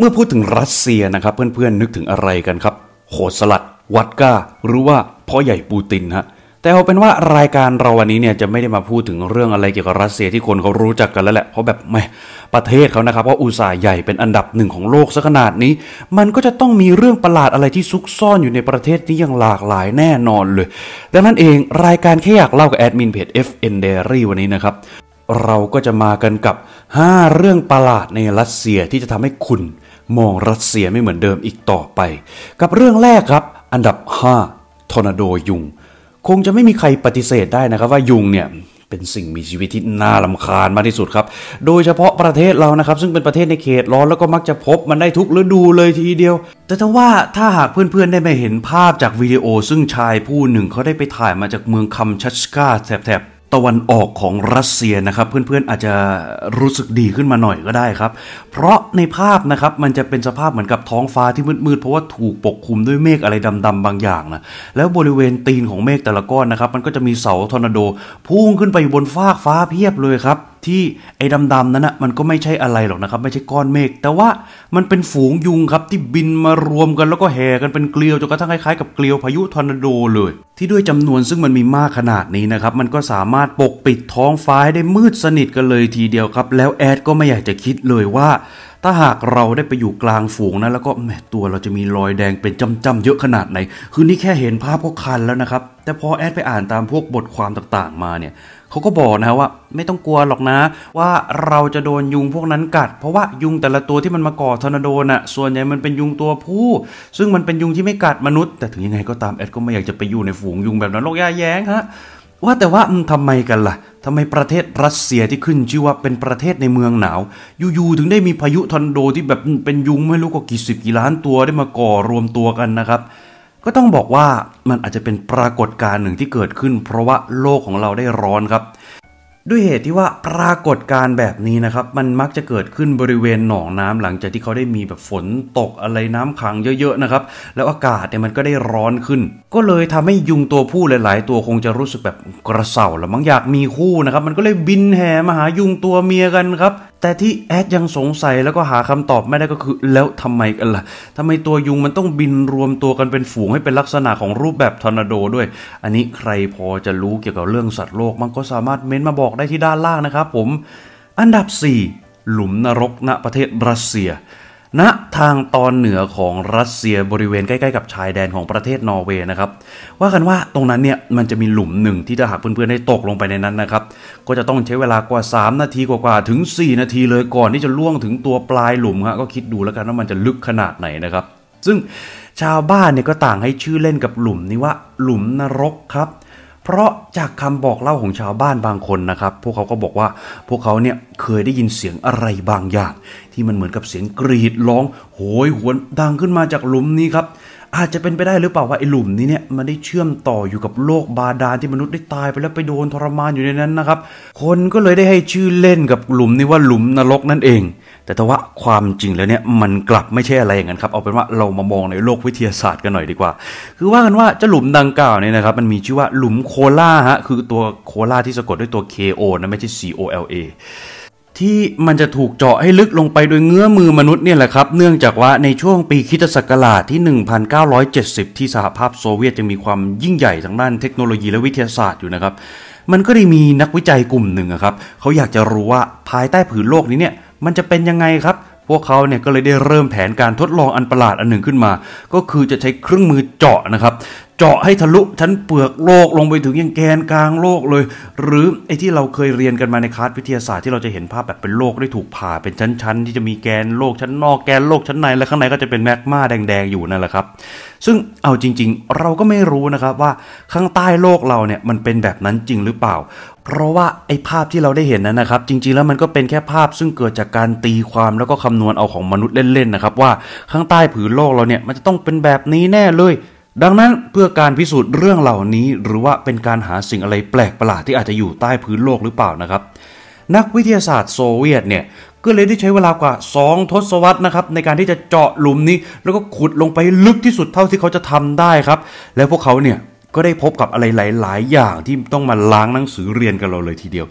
เมื่อพูดถึงรัสเซียนะครับเพื่อนๆนึกถึงอะไรกันครับโหดสลัดวัดก้าหรือว่าพ่อใหญ่ปูตินฮะแต่เอาเป็นว่ารายการเราวันนี้เนี่ยจะไม่ได้มาพูดถึงเรื่องอะไรเกี่ยวกับรัสเซียที่คนเขารู้จักกันแล้วแหละเพราะแบบไม่ประเทศเขานะครับว่าอุตสาห์ใหญ่เป็นอันดับหนึ่งของโลกซะขนาดนี้มันก็จะต้องมีเรื่องประหลาดอะไรที่ซุกซ่อนอยู่ในประเทศนี้อย่างหลากหลายแน่นอนเลยดังนั้นเองรายการแค่อยากเล่ากับแอดมินเพจ FNDiary วันนี้นะครับเราก็จะมากันกับ5เรื่องประหลาดในรัสเซียที่จะทำให้คุณมองรัสเซียไม่เหมือนเดิมอีกต่อไปกับเรื่องแรกครับอันดับ5ทอร์นาโดยุงคงจะไม่มีใครปฏิเสธได้นะครับว่ายุงเนี่ยเป็นสิ่งมีชีวิตที่น่ารำคาญมากที่สุดครับโดยเฉพาะประเทศเรานะครับซึ่งเป็นประเทศในเขตร้อนแล้วก็มักจะพบมันได้ทุกฤดูเลยทีเดียวแต่ถ้าว่าถ้าหากเพื่อนๆได้มาเห็นภาพจากวิดีโอซึ่งชายผู้หนึ่งเขาได้ไปถ่ายมาจากเมืองคัมชัชกาแถบตะวันออกของรัสเซียนะครับเพื่อนๆอาจจะรู้สึกดีขึ้นมาหน่อยก็ได้ครับเพราะในภาพนะครับมันจะเป็นสภาพเหมือนกับท้องฟ้าที่มืดๆเพราะว่าถูกปกคลุมด้วยเมฆอะไรดำๆบางอย่างนะแล้วบริเวณตีนของเมฆแต่ละก้อนนะครับมันก็จะมีเสาทอร์นาโดพุ่งขึ้นไปบนฟากฟ้าเพียบเลยครับที่ไอ้ดำๆนั้นนะมันก็ไม่ใช่อะไรหรอกนะครับไม่ใช่ก้อนเมฆแต่ว่ามันเป็นฝูงยุงครับที่บินมารวมกันแล้วก็แห่กันเป็นเกลียวจนกระทั่งคล้ายๆกับเกลียวพายุทอร์นาโดเลยที่ด้วยจำนวนซึ่งมันมีมากขนาดนี้นะครับมันก็สามารถปกปิดท้องฟ้าได้มืดสนิทกันเลยทีเดียวครับแล้วแอดก็ไม่อยากจะคิดเลยว่าถ้าหากเราได้ไปอยู่กลางฝูงนะแล้วก็แหมตัวเราจะมีรอยแดงเป็นจ้ำๆเยอะขนาดไหนคือนี่แค่เห็นภาพก็คันแล้วนะครับแต่พอแอดไปอ่านตามพวกบทความต่างๆมาเนี่ยเขาก็บอกนะว่าไม่ต้องกลัวหรอกนะว่าเราจะโดนยุงพวกนั้นกัดเพราะว่ายุงแต่ละตัวที่มันมาก่อทอร์นาโดน่ะส่วนใหญ่มันเป็นยุงตัวผู้ซึ่งมันเป็นยุงที่ไม่กัดมนุษย์แต่ถึงยังไงก็ตามแอดก็ไม่อยากจะไปอยู่ในฝูงยุงแบบนั้นหรอกย่าแย้งฮะว่าแต่ว่าทำไมกันล่ะทำไมประเทศรัสเซียที่ขึ้นชื่อว่าเป็นประเทศในเมืองหนาวอยู่ๆถึงได้มีพายุทอร์นาโดที่แบบเป็นยุงไม่รู้ก็กี่สิบกี่ล้านตัวได้มาก่อรวมตัวกันนะครับก็ต้องบอกว่ามันอาจจะเป็นปรากฏการณ์หนึ่งที่เกิดขึ้นเพราะว่าโลกของเราได้ร้อนครับด้วยเหตุที่ว่าปรากฏการณ์แบบนี้นะครับมันมักจะเกิดขึ้นบริเวณหนองน้ำหลังจากที่เขาได้มีแบบฝนตกอะไรน้ำขังเยอะๆนะครับแล้วอากาศเนี่ยมันก็ได้ร้อนขึ้นก็เลยทำให้ยุงตัวผู้หลายๆตัวคงจะรู้สึกแบบกระเส่าละมั้งอยากมีคู่นะครับมันก็เลยบินแห่มาหายุงตัวเมียกันครับแต่ที่แอดยังสงสัยแล้วก็หาคำตอบไม่ได้ก็คือแล้วทำไมกันล่ะทำไมตัวยุงมันต้องบินรวมตัวกันเป็นฝูงให้เป็นลักษณะของรูปแบบทอร์นาโดด้วยอันนี้ใครพอจะรู้เกี่ยวกับเรื่องสัตว์โลกมันก็สามารถเม้นมาบอกได้ที่ด้านล่างนะครับผมอันดับ4หลุมนรกณประเทศรัสเซียณทางตอนเหนือของรัสเซียบริเวณใกล้ๆกับชายแดนของประเทศนอร์เวย์นะครับว่ากันว่าตรงนั้นเนี่ยมันจะมีหลุมหนึ่งที่ถ้าหากเพื่อนๆได้ตกลงไปในนั้นนะครับก็จะต้องใช้เวลากว่า3นาทีกว่าๆถึง4นาทีเลยก่อนที่จะล่วงถึงตัวปลายหลุมฮะก็คิดดูแล้วกันว่ามันจะลึกขนาดไหนนะครับซึ่งชาวบ้านเนี่ยก็ต่างให้ชื่อเล่นกับหลุมนี้ว่าหลุมนรกครับเพราะจากคำบอกเล่าของชาวบ้านบางคนนะครับพวกเขาก็บอกว่าพวกเขาเนี่ยเคยได้ยินเสียงอะไรบางอย่างที่มันเหมือนกับเสียงกรีดร้องโหยหวนดังขึ้นมาจากหลุมนี้ครับอาจจะเป็นไปได้หรือเปล่าว่าไอ้หลุมนี้เนี่ยมันได้เชื่อมต่ออยู่กับโลกบาดาลที่มนุษย์ได้ตายไปแล้วไปโดนทรมานอยู่ในนั้นนะครับคนก็เลยได้ให้ชื่อเล่นกับหลุมนี้ว่าหลุมนรกนั่นเองแต่ว่าความจริงแล้วเนี่ยมันกลับไม่ใช่อะไรอย่างนั้นครับเอาเป็นว่าเรามามองในโลกวิทยาศาสตร์กันหน่อยดีกว่าคือว่ากันว่าเจ้าหลุมดังกล่าวเนี่ยนะครับมันมีชื่อว่าหลุมโคลาฮะคือตัวโคลาที่สะกดด้วยตัว KO นะไม่ใช่ COLA ที่มันจะถูกเจาะให้ลึกลงไปโดยเงื้อมือมนุษย์เนี่ยแหละครับเนื่องจากว่าในช่วงปีคริสตศักราชที่1970ที่สหภาพโซเวียตจะมีความยิ่งใหญ่ทางด้านเทคโนโลยีและวิทยาศาสตร์อยู่นะครับมันก็ได้มีนักวิจัยกลุ่มหนึ่งครับเขาอยากจะรู้ว่าภายใต้ผืนโลกนี้เนี่ยมันจะเป็นยังไงครับพวกเขาเนี่ยก็เลยได้เริ่มแผนการทดลองอันประหลาดอันหนึ่งขึ้นมาก็คือจะใช้เครื่องมือเจาะนะครับเจาะให้ทะลุชั้นเปลือกโลกลงไปถึงยังแกนกลางโลกเลยหรือไอ้ที่เราเคยเรียนกันมาในคลาสวิทยาศาสตร์ที่เราจะเห็นภาพแบบเป็นโลกได้ถูกผ่าเป็นชั้นๆที่จะมีแกนโลกชั้นนอกแกนโลกชั้นในและข้างในก็จะเป็นแมกมาแดงๆอยู่นั่นแหละครับซึ่งเอาจริงๆเราก็ไม่รู้นะครับว่าข้างใต้โลกเราเนี่ยมันเป็นแบบนั้นจริงหรือเปล่าเพราะว่าไอ้ภาพที่เราได้เห็นนั้นนะครับจริงๆแล้วมันก็เป็นแค่ภาพซึ่งเกิดจากการตีความแล้วก็คำนวณเอาของมนุษย์เล่นๆนะครับว่าข้างใต้ผืนโลกเราเนี่ยมันจะต้องเป็นแบบนี้แน่เลยดังนั้นเพื่อการพิสูจน์เรื่องเหล่านี้หรือว่าเป็นการหาสิ่งอะไรแปลกประหลาดที่อาจจะอยู่ใต้พื้นโลกหรือเปล่านะครับนักวิทยาศาสตร์โซเวียตเนี่ยก็เลยได้ใช้เวลากว่า2ทศวรรษนะครับในการที่จะเจาะหลุมนี้แล้วก็ขุดลงไปลึกที่สุดเท่าที่เขาจะทำได้ครับแล้วพวกเขาเนี่ยก็ได้พบกับอะไรหลายๆอย่างที่ต้องมาล้างหนังสือเรียนกันเราเลยทีเดียว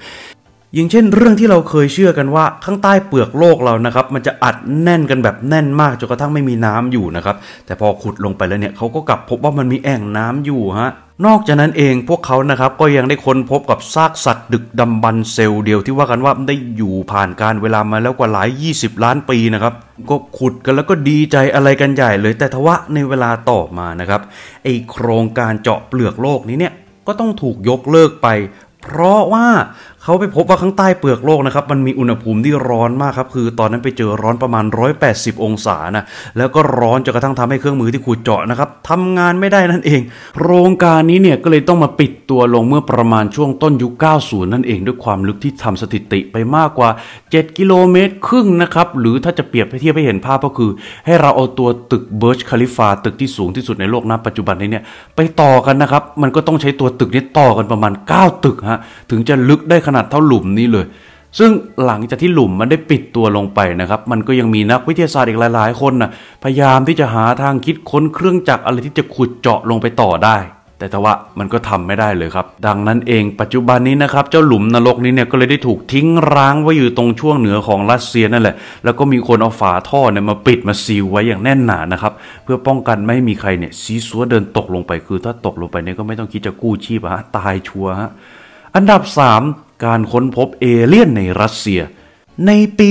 อย่างเช่นเรื่องที่เราเคยเชื่อกันว่าข้างใต้เปลือกโลกเรานะครับมันจะอัดแน่นกันแบบแน่นมากจนกระทั่งไม่มีน้ำอยู่นะครับแต่พอขุดลงไปแล้วเนี่ยเขาก็กลับพบว่ามันมีแอ่งน้ำอยู่ฮะนอกจากนั้นเองพวกเขานะครับก็ยังได้ค้นพบกับซากสัตว์ดึกดำบรรพ์เซลล์เดียวที่ว่ากันว่าได้อยู่ผ่านการเวลามาแล้วกว่าหลาย20ล้านปีนะครับก็ขุดกันแล้วก็ดีใจอะไรกันใหญ่เลยแต่ทว่าในเวลาต่อมานะครับไอ้โครงการเจาะเปลือกโลกนี้เนี่ยก็ต้องถูกยกเลิกไปเพราะว่าเขาไปพบว่าข้างใต้เปลือกโลกนะครับมันมีอุณหภูมิที่ร้อนมากครับคือตอนนั้นไปเจอร้อนประมาณ180องศานะแล้วก็ร้อนจนกระทั่งทำให้เครื่องมือที่ขุดเจาะนะครับทำงานไม่ได้นั่นเองโครงการนี้เนี่ยก็เลยต้องมาปิดตัวลงเมื่อประมาณช่วงต้นยุค90นั่นเองด้วยความลึกที่ทำสถิติไปมากกว่า7กิโลเมตรครึ่งนะครับหรือถ้าจะเปรียบเทียบให้เห็นภาพก็คือให้เราเอาตัวตึกเบิร์จคาลิฟาตึกที่สูงที่สุดในโลกณปัจจุบันนี้เนี่ยไปต่อกันนะครับมันก็ต้องใช้ตัวตึกนี้ต่อกันประมาณ9ตึกฮะถึงจะลึกได้ขนาดเท่าหลุมนี้เลยซึ่งหลังจากที่หลุมมันได้ปิดตัวลงไปนะครับมันก็ยังมีนักวิทยาศาสตร์อีกหลายๆคนนะพยายามที่จะหาทางคิดค้นเครื่องจักรอะไรที่จะขุดเจาะลงไปต่อได้แต่ทว่ามันก็ทำไม่ได้เลยครับดังนั้นเองปัจจุบันนี้นะครับเจ้าหลุมนรกนี้เนี่ยก็เลยได้ถูกทิ้งร้างไว้อยู่ตรงช่วงเหนือของรัสเซียนั่นแหละแล้วก็มีคนเอาฝาท่อเนี่ยมาปิดมาซีลไว้อย่างแน่นหนานะครับเพื่อป้องกันไม่ให้มีใครเนี่ยซีซัวเดินตกลงไปคือถ้าตกลงไปเนี่ยก็ไม่ต้องคิดจะกู้ชีพฮะตายชัวฮะอันดับ 3 การค้นพบเอเลี่ยนในรัสเซียในปี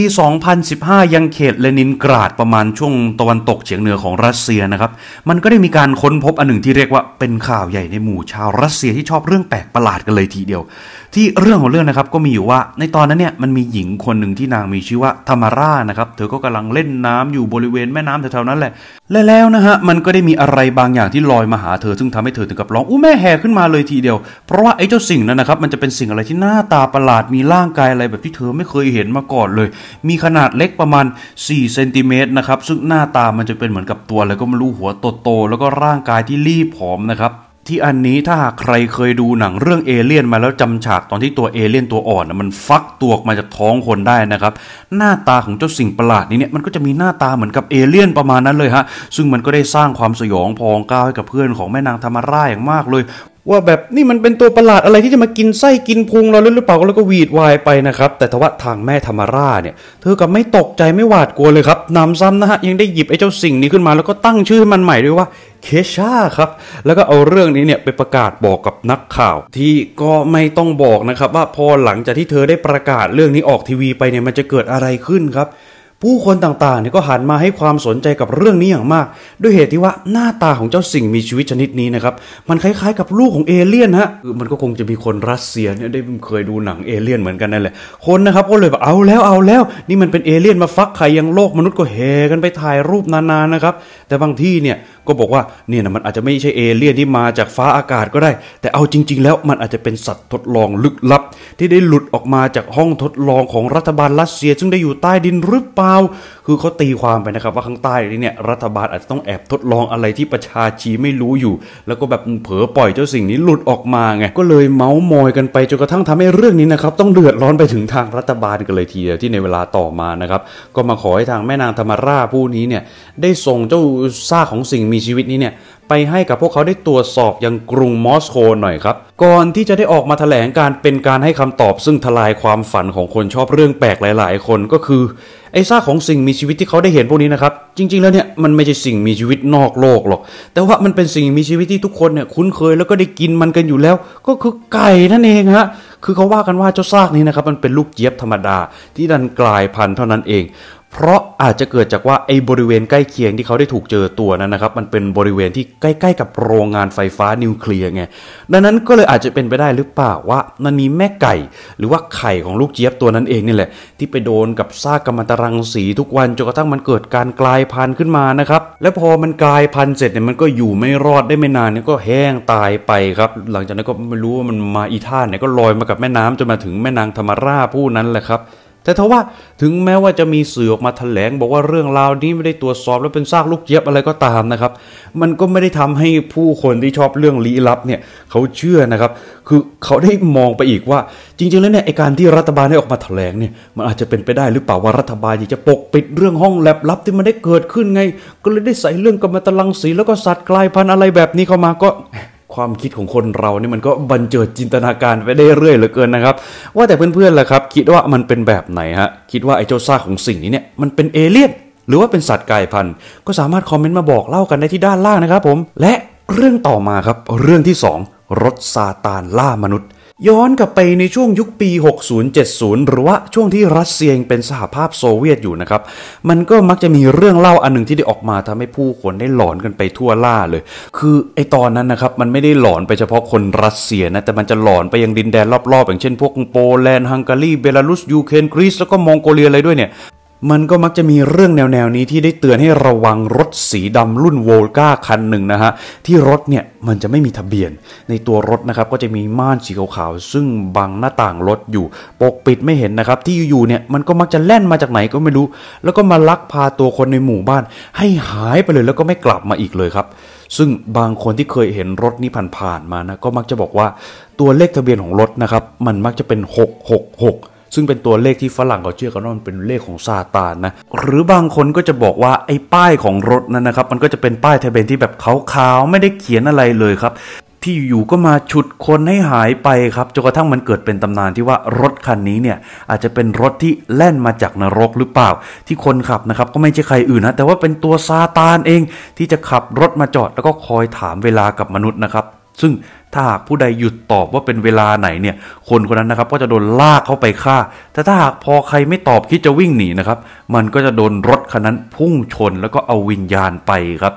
2015ยังเขตเลนินกราดประมาณช่วงตะวันตกเฉียงเหนือของรัสเซียนะครับมันก็ได้มีการค้นพบอันหนึ่งที่เรียกว่าเป็นข่าวใหญ่ในหมู่ชาวรัสเซียที่ชอบเรื่องแปลกประหลาดกันเลยทีเดียวที่เรื่องของเรื่องนะครับก็มีอยู่ว่าในตอนนั้นเนี่ยมันมีหญิงคนหนึ่งที่นางมีชื่อว่าธามาร่านะครับเธอก็กำลังเล่นน้ำอยู่บริเวณแม่น้ำแถวๆนั้นแหละและแล้วนะฮะมันก็ได้มีอะไรบางอย่างที่ลอยมาหาเธอซึ่งทำให้เธอถึงกับร้องอู้แม่แห่ขึ้นมาเลยทีเดียวเพราะว่าไอ้เจ้าสิ่งนั้นนะครับมันจะเป็นสิ่งอะไรที่หน้าตาประหลาดมีร่างกายอะไรแบบที่เธอไม่เคยเห็นมาก่อนเลยมีขนาดเล็กประมาณ4เซนติเมตรนะครับซึ่งหน้าตามันจะเป็นเหมือนกับตัวแล้วก็ไม่รู้หัวโตๆแล้วก็ร่างกายที่รีบผอมนะครับที่อันนี้ถ้าหากใครเคยดูหนังเรื่องเอเลี่ยนมาแล้วจำฉากตอนที่ตัวเอเลี่ยนตัวอ่อนนะมันฟักตัวออกมาจากท้องคนได้นะครับหน้าตาของเจ้าสิ่งประหลาดนี้เนี่ยมันก็จะมีหน้าตาเหมือนกับเอเลี่ยนประมาณนั้นเลยฮะซึ่งมันก็ได้สร้างความสยองพองก้าวให้กับเพื่อนของแม่นางธามาร่าอย่างมากเลยว่าแบบนี่มันเป็นตัวประหลาดอะไรที่จะมากินไส้กินพุงเราหรือเปล่าแล้วก็หวีดวายไปนะครับแต่ทว่าทางแม่ธามาร่าเนี่ยเธอกับไม่ตกใจไม่หวาดกลัวเลยครับนำซ้ำนะฮะยังได้หยิบไอ้เจ้าสิ่งนี้ขึ้นมาแล้วก็ตั้งชื่อมันใหม่ด้วยว่าเคช่าครับแล้วก็เอาเรื่องนี้เนี่ยไปประกาศบอกกับนักข่าวที่ก็ไม่ต้องบอกนะครับว่าพอหลังจากที่เธอได้ประกาศเรื่องนี้ออกทีวีไปเนี่ยมันจะเกิดอะไรขึ้นครับผู้คนต่างๆเนี่ยก็หันมาให้ความสนใจกับเรื่องนี้อย่างมากด้วยเหตุที่ว่าหน้าตาของเจ้าสิ่งมีชีวิตชนิดนี้นะครับมันคล้ายๆกับลูกของเอเลี่ยนฮะมันก็คงจะมีคนรัสเซียเนี่ยได้เคยดูหนังเอเลี่ยนเหมือนกันนั่นแหละคนนะครับก็เลยแบบเอาแล้วนี่มันเป็นเอเลี่ยนมาฟักไข่ยังโลกมนุษย์ก็เฮกันไปถ่ายรูปนานๆนะครับแต่บางที่เนี่ยก็บอกว่าเนี่ยนะมันอาจจะไม่ใช่เอเลี่ยนที่มาจากฟ้าอากาศก็ได้แต่เอาจริงๆแล้วมันอาจจะเป็นสัตว์ทดลองลึกลับที่ได้หลุดออกมาจากห้องทดลองของรัฐบาลรัสเซียซึ่งได้อยู่ใต้ดินหรือเปล่าคือเขาตีความไปนะครับว่าข้างใต้นี้เนี่ยรัฐบาลอาจจะต้องแอบทดลองอะไรที่ประชาชนไม่รู้อยู่แล้วก็แบบเผลอปล่อยเจ้าสิ่งนี้หลุดออกมาไงก็เลยเมาส์มอยกันไปจนกระทั่งทำให้เรื่องนี้นะครับต้องเดือดร้อนไปถึงทางรัฐบาลกันเลยทีเดียวที่ในเวลาต่อมานะครับก็มาขอให้ทางแม่นางธามาร่าผู้นี้เนี่ยได้ส่งเจ้าซากของสิ่งมีชีวิตนี้เนี่ยไปให้กับพวกเขาได้ตรวจสอบยังกรุงมอสโกหน่อยครับก่อนที่จะได้ออกมาแถลงการเป็นการให้คำตอบซึ่งทลายความฝันของคนชอบเรื่องแปลกหลายๆคนก็คือไอ้ซากของสิ่งมีชีวิตที่เขาได้เห็นพวกนี้นะครับจริงๆแล้วเนี่ยมันไม่ใช่สิ่งมีชีวิตนอกโลกหรอกแต่ว่ามันเป็นสิ่งมีชีวิตที่ทุกคนเนี่ยคุ้นเคยแล้วก็ได้กินมันกันอยู่แล้วก็คือไก่นั่นเองฮะคือเขาว่ากันว่าเจ้าซากนี้นะครับมันเป็นลูกเจี๊ยบธรรมดาที่ดันกลายพันธุ์เท่านั้นเองเพราะอาจจะเกิดจากว่าไอ้บริเวณใกล้เคียงที่เขาได้ถูกเจอตัวนั้นนะครับมันเป็นบริเวณที่ใกล้ๆกับโรงงานไฟฟ้านิวเคลียร์ไงดังนั้นก็เลยอาจจะเป็นไปได้หรือเปล่าว่ามันมีแม่ไก่หรือว่าไข่ของลูกเจี๊ยบตัวนั้นเองนี่แหละที่ไปโดนกับซากกัมมันตรังสีทุกวันจนกระทั่งมันเกิดการกลายพันธุ์ขึ้นมานะครับและพอมันกลายพันธุ์เสร็จเนี่ยมันก็อยู่ไม่รอดได้ไม่นานเนี่ยก็แห้งตายไปครับหลังจากนั้นก็ไม่รู้ว่ามันมาอีท่าไหนก็ลอยมากับแม่น้ำจนมาถึงแม่นางธามาร่าผู้นั้นแหละครับแต่ทว่าถึงแม้ว่าจะมีสื่อออกมาแถลงบอกว่าเรื่องราวนี้ไม่ได้ตรวจสอบและเป็นซากลูกเจี๊ยบอะไรก็ตามนะครับมันก็ไม่ได้ทำให้ผู้คนที่ชอบเรื่องลี้ลับเนี่ยเขาเชื่อนะครับคือเขาได้มองไปอีกว่าจริงๆแล้วเนี่ยไอการที่รัฐบาลได้ออกมาแถลงเนี่ยมันอาจจะเป็นไปได้หรือเปล่าว่ารัฐบาลอยากจะปกปิดเรื่องห้องแลบลับที่มันได้เกิดขึ้นไงก็เลยได้ใส่เรื่องกัมมันตรังสีแล้วก็สัตว์กลายพันธุ์อะไรแบบนี้เข้ามาก็ ความคิดของคนเรานี่มันก็บันเจิดจินตนาการไปได้เรื่อยเหลือเกินนะครับว่าแต่เพื่อนๆล่ะครับคิดว่ามันเป็นแบบไหนฮะคิดว่าไอ้เจ้าซากของสิ่งนี้เนี่ยมันเป็นเอเลี่ยนหรือว่าเป็นสัตว์กายพันธุ์ก็สามารถคอมเมนต์มาบอกเล่ากันได้ที่ด้านล่างนะครับผมและเรื่องต่อมาครับเรื่องที่2รถซาตานล่ามนุษย์ย้อนกลับไปในช่วงยุคปี 60-70 หรือว่าช่วงที่รัสเซียยังเป็นสหภาพโซเวียตอยู่นะครับมันก็มักจะมีเรื่องเล่าอันหนึ่งที่ได้ออกมาทำให้ผู้คนได้หลอนกันไปทั่วล่าเลยคือไอตอนนั้นนะครับมันไม่ได้หลอนไปเฉพาะคนรัสเซียนะแต่มันจะหลอนไปยังดินแดนรอบๆอย่างเช่นพวกโปแลนด์ฮังการีเบลารุสยูเครนกรีซแล้วก็มองโกเลียอะไรด้วยเนี่ยมันก็มักจะมีเรื่องแนวนี้ที่ได้เตือนให้ระวังรถสีดำรุ่นโวลก้าคันหนึ่งนะฮะที่รถเนี่ยมันจะไม่มีทะเบียนในตัวรถนะครับก็จะมีม่านสีขาวๆซึ่งบังหน้าต่างรถอยู่ปกปิดไม่เห็นนะครับที่อยู่ๆเนี่ยมันก็มักจะแล่นมาจากไหนก็ไม่รู้แล้วก็มาลักพาตัวคนในหมู่บ้านให้หายไปเลยแล้วก็ไม่กลับมาอีกเลยครับซึ่งบางคนที่เคยเห็นรถนี้ผ่านมานะก็มักจะบอกว่าตัวเลขทะเบียนของรถนะครับมันมักจะเป็น666ซึ่งเป็นตัวเลขที่ฝรั่งเขาเชื่อกันว่ามันเป็นเลขของซาตานนะหรือบางคนก็จะบอกว่าไอ้ป้ายของรถนั้นนะครับมันก็จะเป็นป้ายทะเบียนที่แบบขาวๆไม่ได้เขียนอะไรเลยครับที่อยู่ก็มาฉุดคนให้หายไปครับจนกระทั่งมันเกิดเป็นตำนานที่ว่ารถคันนี้เนี่ยอาจจะเป็นรถที่แล่นมาจากนรกหรือเปล่าที่คนขับนะครับก็ไม่ใช่ใครอื่นนะแต่ว่าเป็นตัวซาตานเองที่จะขับรถมาจอดแล้วก็คอยถามเวลากับมนุษย์นะครับซึ่งถ้าหากผู้ใดหยุดตอบว่าเป็นเวลาไหนเนี่ยคนนั้นนะครับก็จะโดนลากเข้าไปฆ่าแต่ถ้าหากพอใครไม่ตอบคิดจะวิ่งหนีนะครับมันก็จะโดนรถคันนั้นพุ่งชนแล้วก็เอาวิญญาณไปครับ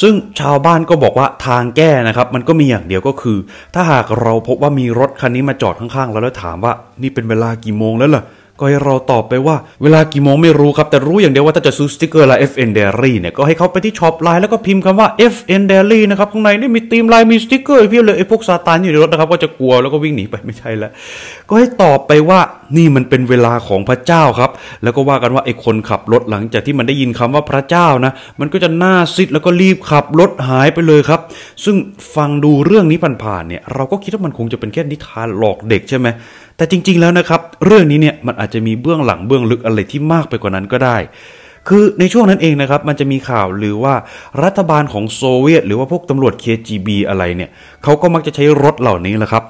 ซึ่งชาวบ้านก็บอกว่าทางแก้นะครับมันก็มีอย่างเดียวก็คือถ้าหากเราพบว่ามีรถคันนี้มาจอดข้างๆเราแล้วถามว่านี่เป็นเวลากี่โมงแล้วล่ะก็ให้เราตอบไปว่าเวลากี่โมงไม่รู้ครับแต่รู้อย่างเดียวว่าถ้าจะซื้อสติกเกอร์ลาย FNDiary เนี่ยก็ให้เขาไปที่ช็อปไลน์แล้วก็พิมพ์คำว่า FNDiary นะครับข้างในนี่มีธีมลายมีสติกเกอร์เพียบเลยไอ้พวกซาตานอยู่ในรถนะครับก็จะกลัวแล้วก็วิ่งหนีไปไม่ใช่แล้วก็ให้ตอบไปว่านี่มันเป็นเวลาของพระเจ้าครับแล้วก็ว่ากันว่าไอ้คนขับรถหลังจากที่มันได้ยินคำว่าพระเจ้านะมันก็จะหน้าซิดแล้วก็รีบขับรถหายไปเลยครับซึ่งฟังดูเรื่องนี้ผ่านเนี่ยเราก็คิดว่ามันคงจะเป็นแค่นิทานหลอกเด็กใช่ไหมแต่จริงๆแล้วนะครับเรื่องนี้เนี่ยมันอาจจะมีเบื้องหลังเบื้องลึกอะไรที่มากไปกว่านั้นก็ได้คือในช่วงนั้นเองนะครับมันจะมีข่าวหรือว่ารัฐบาลของโซเวียตหรือว่าพวกตำรวจ KGB อะไรเนี่ยเขาก็มักจะใช้รถเหล่านี้แหละครับ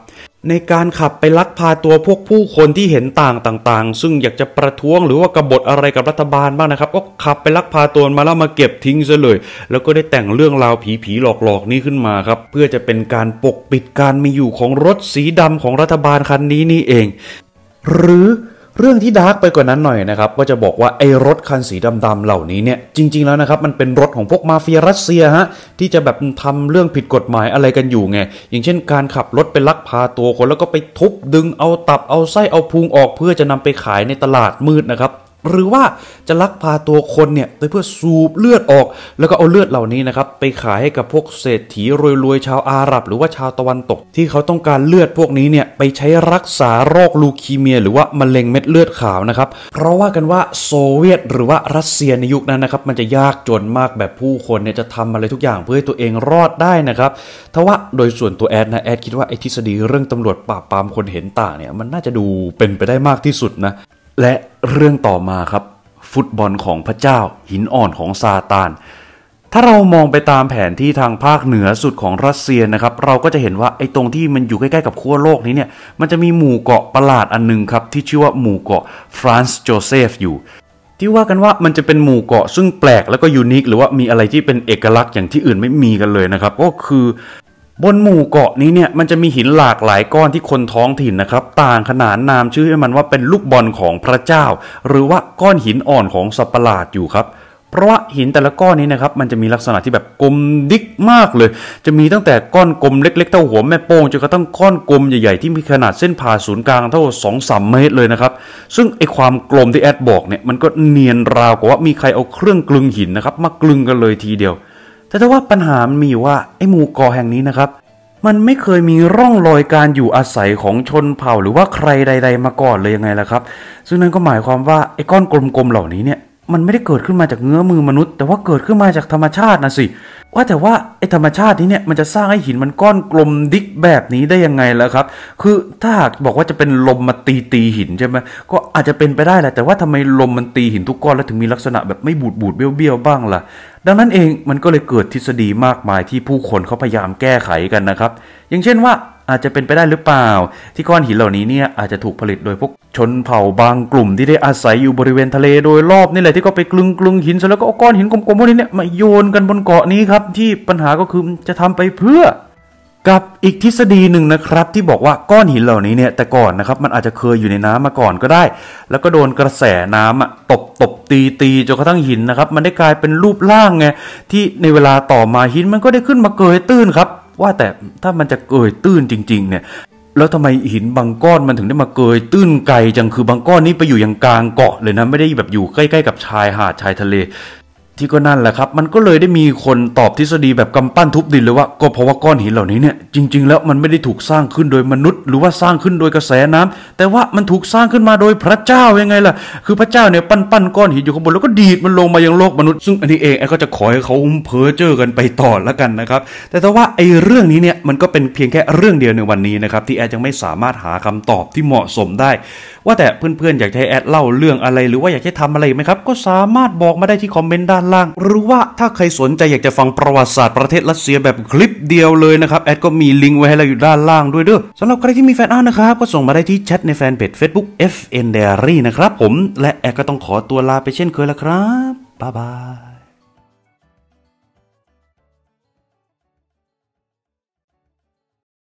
ในการขับไปลักพาตัวพวกผู้คนที่เห็นต่างๆซึ่งอยากจะประท้วงหรือว่ากบฏอะไรกับรัฐบาลบ้างนะครับก็ขับไปลักพาตัวมาแล้วมาเก็บทิ้งซะเลยแล้วก็ได้แต่งเรื่องราวผีๆหลอกๆนี้ขึ้นมาครับเพื่อจะเป็นการปกปิดการมีอยู่ของรถสีดำของรัฐบาลคันนี้นี่เองหรือเรื่องที่ดาร์กไปกว่านั้นหน่อยนะครับก็จะบอกว่าไอ้รถคันสีดำๆเหล่านี้เนี่ยจริงๆแล้วนะครับมันเป็นรถของพวกมาเฟียรัสเซียฮะที่จะแบบทำเรื่องผิดกฎหมายอะไรกันอยู่ไงอย่างเช่นการขับรถไปลักพาตัวคนแล้วก็ไปทุบดึงเอาตับเอาไส้เอาพุงออกเพื่อจะนำไปขายในตลาดมืดนะครับหรือว่าจะลักพาตัวคนเนี่ยไปเพื่อสูบเลือดออกแล้วก็เอาเลือดเหล่านี้นะครับไปขายให้กับพวกเศรษฐีรวยๆชาวอาหรับหรือว่าชาวตะวันตกที่เขาต้องการเลือดพวกนี้เนี่ยไปใช้รักษาโรคลูคีเมียหรือว่ามะเร็งเม็ดเลือดขาวนะครับเพราะว่ากันว่าโซเวียตหรือว่ารัสเซียในยุคนั้นนะครับมันจะยากจนมากแบบผู้คนเนี่ยจะทำอะไรทุกอย่างเพื่อให้ตัวเองรอดได้นะครับทว่าโดยส่วนตัวแอดคิดว่าไอ้ทฤษฎีเรื่องตำรวจปราบปรามคนเห็นต่างเนี่ยมันน่าจะดูเป็นไปได้มากที่สุดนะและเรื่องต่อมาครับฟุตบอลของพระเจ้าหินอ่อนของซาตานถ้าเรามองไปตามแผนที่ทางภาคเหนือสุดของรัสเซียนะครับเราก็จะเห็นว่าไอ้ตรงที่มันอยู่ใกล้ๆกับขั้วโลกนี้เนี่ยมันจะมีหมู่เกาะประหลาดอันหนึ่งครับที่ชื่อว่าหมู่เกาะฟรานซ์โจเซฟอยู่ที่ว่ากันว่ามันจะเป็นหมู่เกาะซึ่งแปลกแล้วก็ยูนิคหรือว่ามีอะไรที่เป็นเอกลักษณ์อย่างที่อื่นไม่มีกันเลยนะครับก็คือบนหมู่เกาะนี้เนี่ยมันจะมีหินหลากหลายก้อนที่คนท้องถิ่นนะครับต่างขนานนามชื่อให้มันว่าเป็นลูกบอลของพระเจ้าหรือว่าก้อนหินอ่อนของสัตว์ประหลาดอยู่ครับเพราะว่าหินแต่ละก้อนนี้นะครับมันจะมีลักษณะที่แบบกลมดิกมากเลยจะมีตั้งแต่ก้อนกลมเล็กๆเท่าหัวแม่โป้งจนกระทั่งก้อนกลมใหญ่ๆที่มีขนาดเส้นผ่าศูนย์กลางเท่า 2-3 เมตรเลยนะครับซึ่งไอความกลมที่แอดบอกเนี่ยมันก็เนียนราวกับว่ามีใครเอาเครื่องกลึงหินนะครับมากลึงกันเลยทีเดียวแต่ว่าปัญหามันมีอยู่ว่าไอ้หมู่เกาะแห่งนี้นะครับมันไม่เคยมีร่องรอยการอยู่อาศัยของชนเผ่าหรือว่าใครใดๆมาก่อนเลยยังไงล่ะครับซึ่งนั่นก็หมายความว่าไอ้ก้อนกลมๆเหล่านี้เนี่ย มันไม่ได้เกิดขึ้นมาจากเงื้อมือมนุษย์แต่ว่าเกิดขึ้นมาจากธรรมชาตินะสิว่าแต่ว่าไอ้ธรรมชาตินี้เนี่ยมันจะสร้างให้หินมันก้อนกลมดิ๊กแบบนี้ได้ยังไงล่ะครับคือถ้าหากบอกว่าจะเป็นลมมาตีหินใช่ไหมก็อาจจะเป็นไปได้แหละแต่ว่าทำไมลมมันตีหินทุกก้อนแล้วถึงมีลักษณะแบบไม่บูดเบี้ยวๆบ้างล่ะดังนั้นเองมันก็เลยเกิดทฤษฎีมากมายที่ผู้คนเขาพยายามแก้ไขกันนะครับอย่างเช่นว่าอาจจะเป็นไปได้หรือเปล่าที่ก้อนหินเหล่านี้เนี่ยอาจจะถูกผลิตโดยพวกชนเผ่าบางกลุ่มที่ได้อาศัยอยู่บริเวณทะเลโดยรอบนี่แหละที่ก็ไปกลึงหินเสร็จแล้วก็เอาก้อนหินกลมๆพวกนี้เนี่ยมาโยนกันบนเกาะนี้ครับที่ปัญหาก็คือจะทำไปเพื่อกับอีกทฤษฎีหนึ่งนะครับที่บอกว่าก้อนหินเหล่านี้เนี่ยแต่ก่อนนะครับมันอาจจะเคยอยู่ในน้ำมาก่อนก็ได้แล้วก็โดนกระแสน้ำตบตีจนกระทั่งหินนะครับมันได้กลายเป็นรูปร่างไงที่ในเวลาต่อมาหินมันก็ได้ขึ้นมาเกยตื้นครับว่าแต่ถ้ามันจะเกยตื้นจริงๆเนี่ยแล้วทำไมหินบางก้อนมันถึงได้มาเกยตื้นไกลจังคือบางก้อนนี้ไปอยู่อย่างกลางเกาะเลยนะไม่ได้แบบอยู่ใกล้ๆกับชายหาดชายทะเลที่ก็นั่นแหละครับมันก็เลยได้มีคนตอบทฤษฎีแบบกำปั้นทุบดินเลยว่าก็เพราะว่าก้อนหินเหล่านี้เนี่ยจริงๆแล้วมันไม่ได้ถูกสร้างขึ้นโดยมนุษย์หรือว่าสร้างขึ้นโดยกระแสน้ำแต่ว่ามันถูกสร้างขึ้นมาโดยพระเจ้ายังไงล่ะคือพระเจ้าเนี่ยปั้นก้อนหินอยู่ข้างบนแล้วก็ดีดมันลงมายังโลกมนุษย์ซึ่งอันนี้เองไอ้ก็จะขอให้เขาเพ้อเจ้อกันไปต่อแล้วกันนะครับแต่ว่าไอ้เรื่องนี้เนี่ยมันก็เป็นเพียงแค่เรื่องเดียวในวันนี้นะครับที่แอดยังไม่สามารถหาคำตอบที่เหมาะสมได้ว่าแต่เพื่อนๆอยากให้แอดเล่าเรื่องอะไรหรือว่าอยากให้ทำอะไรไหมครับก็สามารถบอกมาได้ที่คอมเมนต์ด้านล่างหรือว่าถ้าใครสนใจอยากจะฟังประวัติศาสตร์ประเทศรัสเซียแบบคลิปเดียวเลยนะครับแอดก็มีลิงก์ไว้ให้เราอยู่ด้านล่างด้วยเด้อสำหรับใครที่มีแฟนอาร์ตนะครับก็ส่งมาได้ที่แชทในแฟนเพจ Facebook FNDiary นะครับผมและแอดก็ต้องขอตัวลาไปเช่นเคยแล้วครับบ๊ายบาย